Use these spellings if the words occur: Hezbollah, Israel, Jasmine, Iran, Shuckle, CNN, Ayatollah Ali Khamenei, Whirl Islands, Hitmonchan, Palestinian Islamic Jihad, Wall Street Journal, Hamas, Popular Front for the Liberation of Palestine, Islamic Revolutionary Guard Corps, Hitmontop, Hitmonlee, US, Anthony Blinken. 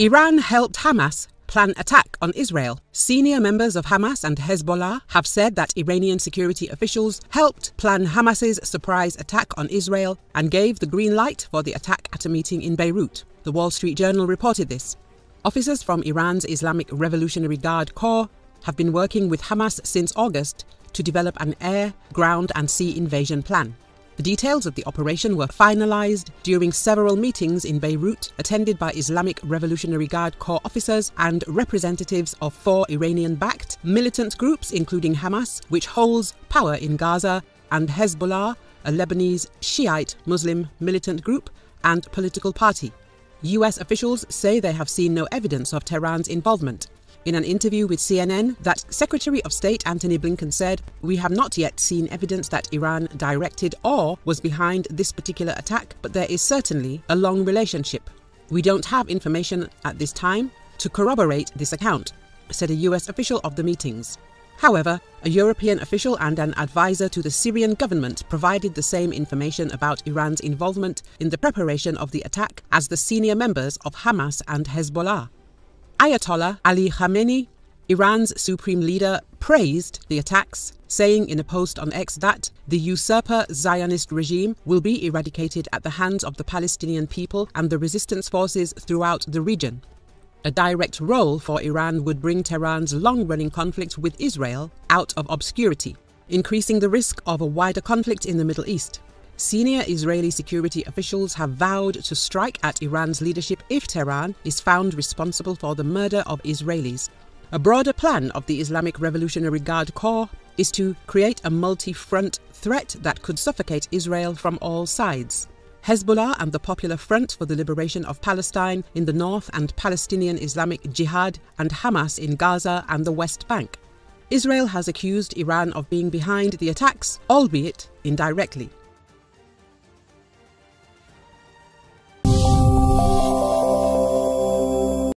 Iran helped Hamas plan attack on Israel. Senior members of Hamas and Hezbollah have said that Iranian security officials helped plan Hamas's surprise attack on Israel and gave the green light for the attack at a meeting in Beirut. The Wall Street Journal reported this. Officers from Iran's Islamic Revolutionary Guard Corps have been working with Hamas since August to develop an air, ground and sea invasion plan. The details of the operation were finalized during several meetings in Beirut, attended by Islamic Revolutionary Guard Corps officers and representatives of four Iranian-backed militant groups, including Hamas, which holds power in Gaza, and Hezbollah, a Lebanese Shiite Muslim militant group and political party. US officials say they have seen no evidence of Tehran's involvement. In an interview with CNN, that Secretary of State Anthony Blinken said, "We have not yet seen evidence that Iran directed or was behind this particular attack, but there is certainly a long relationship. We don't have information at this time to corroborate this account," said a US official of the meetings. However, a European official and an advisor to the Syrian government provided the same information about Iran's involvement in the preparation of the attack as the senior members of Hamas and Hezbollah. Ayatollah Ali Khamenei, Iran's supreme leader, praised the attacks, saying in a post on X that the usurper Zionist regime will be eradicated at the hands of the Palestinian people and the resistance forces throughout the region. A direct role for Iran would bring Tehran's long-running conflict with Israel out of obscurity, increasing the risk of a wider conflict in the Middle East. Senior Israeli security officials have vowed to strike at Iran's leadership if Tehran is found responsible for the murder of Israelis. A broader plan of the Islamic Revolutionary Guard Corps is to create a multi-front threat that could suffocate Israel from all sides. Hezbollah and the Popular Front for the Liberation of Palestine in the north and Palestinian Islamic Jihad and Hamas in Gaza and the West Bank. Israel has accused Iran of being behind the attacks, albeit indirectly.